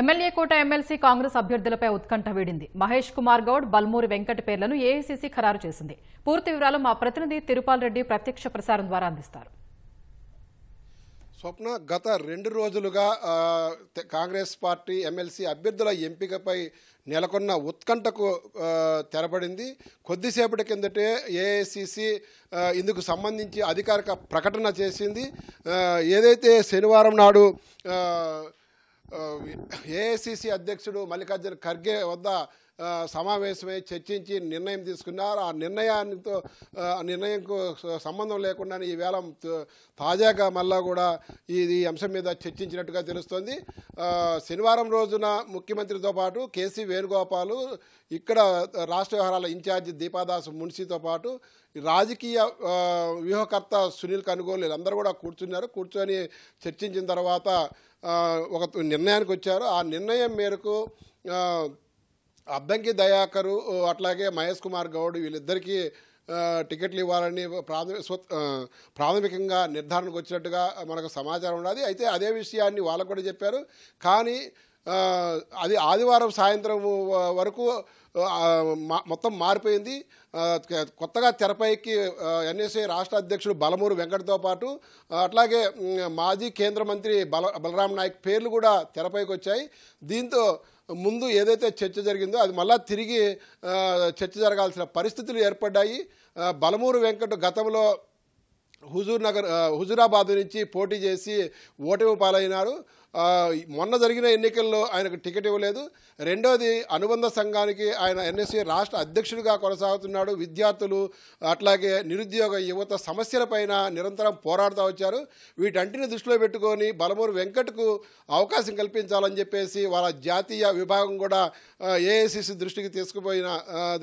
MLA quota MLC Congress అభ్యర్థులపై ఉత్కంఠ వీడింది. మహేష్ కుమార్ గౌడ్, బల్మూరి వెంకట్ పేర్లను ఏఐసీసీ ఖరారు చేసింది. పూర్తి వివరాలు మా ప్రతినిధి తిరుపాల్ రెడ్డి ప్రత్యక్ష ప్రసారం ద్వారా అందిస్తారు. స్వప్న, గత రెండు రోజులుగా కాంగ్రెస్ పార్టీ ఎమ్మెల్సీ అభ్యర్థుల ఎంపికపై నెలకొన్న ఉత్కంఠకు తెరపడింది. కొద్దిసేపటి కిందటే ఏఐసిసి ఇందుకు సంబంధించి అధికారిక ప్రకటన చేసింది. ఏదైతే శనివారం నాడు ఏఐసిసి అధ్యక్షుడు మల్లికార్జున్ ఖర్గే వద్ద సమావేశమై చర్చించి నిర్ణయం తీసుకున్నారు. ఆ నిర్ణయంకు సంబంధం లేకుండా ఈవేళ తాజాగా మళ్ళా కూడా ఈ అంశం మీద చర్చించినట్టుగా తెలుస్తోంది. శనివారం రోజున ముఖ్యమంత్రితో పాటు కేసీ వేణుగోపాల్, ఇక్కడ రాష్ట్ర వ్యవహారాల ఇన్ఛార్జి దీపాదాస్ మున్షితో పాటు రాజకీయ వ్యూహకర్త సునీల్ కనగోలూ వీళ్ళందరూ కూడా కూర్చొని చర్చించిన తర్వాత ఒక నిర్ణయానికి వచ్చారు. ఆ నిర్ణయం మేరకు అద్దంకి దయాకరు అట్లాగే మహేష్ కుమార్ గౌడ్ వీళ్ళిద్దరికీ టికెట్లు ఇవ్వాలని ప్రాథమికంగా నిర్ధారణకు వచ్చినట్టుగా మనకు సమాచారం ఉన్నది. అయితే అదే విషయాన్ని వాళ్ళకు కూడా చెప్పారు. కానీ అది ఆదివారం సాయంత్రం వరకు మొత్తం మారిపోయింది. కొత్తగా తెరపైకి ఎన్ఎస్ఏ రాష్ట్ర అధ్యక్షుడు బల్మూరి వెంకట్తో పాటు అట్లాగే మాజీ కేంద్ర మంత్రి బలరాం నాయక్ పేర్లు కూడా తెరపైకి వచ్చాయి. దీంతో ముందు ఏదైతే చర్చ జరిగిందో అది మళ్ళా తిరిగి చర్చ జరగాల్సిన పరిస్థితులు ఏర్పడ్డాయి. బల్మూరి వెంకట్ గతంలో హుజూరాబాద్ నుంచి పోటీ చేసి ఓటమి పాలైనారు. మొన్న జరిగిన ఎన్నికల్లో ఆయనకు టికెట్ ఇవ్వలేదు. రెండోది, అనుబంధ సంఘానికి ఆయన ఎన్ఎస్సీ రాష్ట్ర అధ్యక్షుడిగా కొనసాగుతున్నాడు. విద్యార్థులు అట్లాగే నిరుద్యోగ యువత సమస్యలపైన నిరంతరం పోరాడుతూ వచ్చారు. వీటంటిని దృష్టిలో పెట్టుకొని బల్మూరి వెంకట్కు అవకాశం కల్పించాలని చెప్పేసి వాళ్ళ జాతీయ విభాగం కూడా ఏఐసిసి దృష్టికి తీసుకుపోయిన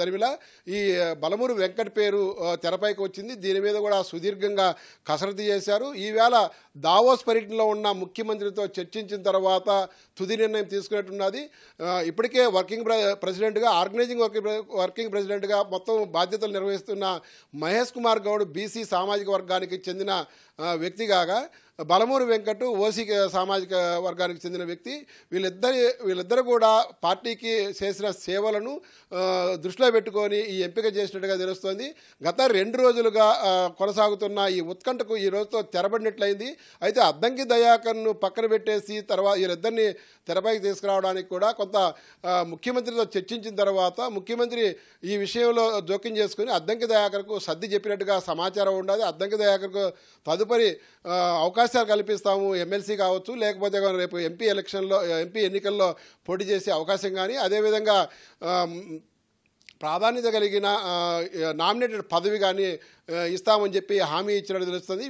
దరిమిలా ఈ బల్మూరి వెంకట్ పేరు తెరపైకి వచ్చింది. దీని మీద కూడా సుదీర్ఘంగా కసరత్తు చేశారు. ఈవేళ దావోస్ పర్యటనలో ఉన్న ముఖ్యమంత్రితో చర్చించారు. తర్వాత తుది నిర్ణయం తీసుకున్నట్టున్నది. ఇప్పటికే వర్కింగ్ ప్రెసిడెంట్గా ఆర్గనైజింగ్ వర్కింగ్ ప్రెసిడెంట్గా మొత్తం బాధ్యతలు నిర్వహిస్తున్న మహేష్ కుమార్ గౌడ్ బీసీ సామాజిక వర్గానికి చెందిన వ్యక్తి కాగా బల్మూరి వెంకట్ ఓసీ సామాజిక వర్గానికి చెందిన వ్యక్తి. వీళ్ళిద్దరు కూడా పార్టీకి చేసిన సేవలను దృష్టిలో పెట్టుకొని ఈ ఎంపిక చేసినట్టుగా తెలుస్తోంది. గత రెండు రోజులుగా కొనసాగుతున్న ఈ ఉత్కంఠకు ఈ రోజుతో తెరబడినట్లయింది. అయితే అద్దంకి దయాకర్ను పక్కన పెట్టేసి తర్వాత వీళ్ళిద్దరిని తెరపైకి తీసుకురావడానికి కూడా కొంత ముఖ్యమంత్రితో చర్చించిన తర్వాత ముఖ్యమంత్రి ఈ విషయంలో జోక్యం చేసుకుని అద్దంకి దయాకర్కు సర్ది చెప్పినట్టుగా సమాచారం ఉండాలి. అద్దంకి దయాకర్కు తదుపరి అవకాశాలు కల్పిస్తాము, ఎమ్మెల్సీ కావచ్చు లేకపోతే రేపు ఎంపీ ఎన్నికల్లో పోటీ చేసే అవకాశం కానీ అదేవిధంగా ప్రాధాన్యత కలిగిన నామినేటెడ్ పదవి కానీ ఇస్తామని చెప్పి హామీ ఇచ్చినట్టు తెలుస్తుంది.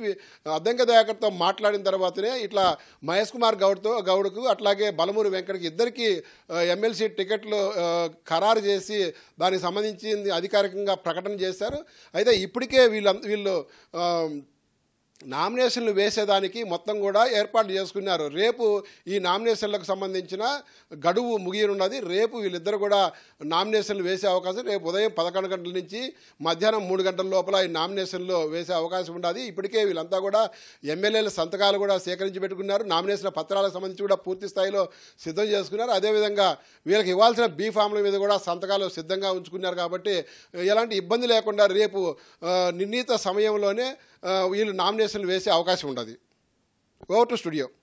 అద్దంకి దయాకర్తో మాట్లాడిన తర్వాతనే ఇట్లా మహేష్ కుమార్ గౌడ్కు అట్లాగే బల్మూరి వెంకట్కి ఇద్దరికి ఎమ్మెల్సీ టికెట్లు ఖరారు చేసి దానికి సంబంధించింది అధికారికంగా ప్రకటన చేశారు. అయితే ఇప్పటికే వీళ్ళు నామినేషన్లు వేసేదానికి మొత్తం కూడా ఏర్పాట్లు చేసుకున్నారు. రేపు ఈ నామినేషన్లకు సంబంధించిన గడువు ముగియనున్నది. రేపు వీళ్ళిద్దరు కూడా నామినేషన్లు వేసే అవకాశం రేపు ఉదయం 11 గంటల నుంచి మధ్యాహ్నం 3 గంటల లోపల ఈ నామినేషన్లు వేసే అవకాశం ఉన్నది. ఇప్పటికే వీళ్ళంతా కూడా ఎమ్మెల్యేల సంతకాలు కూడా సేకరించి పెట్టుకున్నారు. నామినేషన్ పత్రాలకు సంబంధించి కూడా పూర్తి స్థాయిలో సిద్ధం చేసుకున్నారు. అదేవిధంగా వీళ్ళకి ఇవ్వాల్సిన బీ ఫామ్ల మీద కూడా సంతకాలు సిద్ధంగా ఉంచుకున్నారు. కాబట్టి ఎలాంటి ఇబ్బంది లేకుండా రేపు నిర్ణీత సమయంలోనే వీళ్ళు నామినేషన్లు వేసే అవకాశం ఉండదు. Over to studio.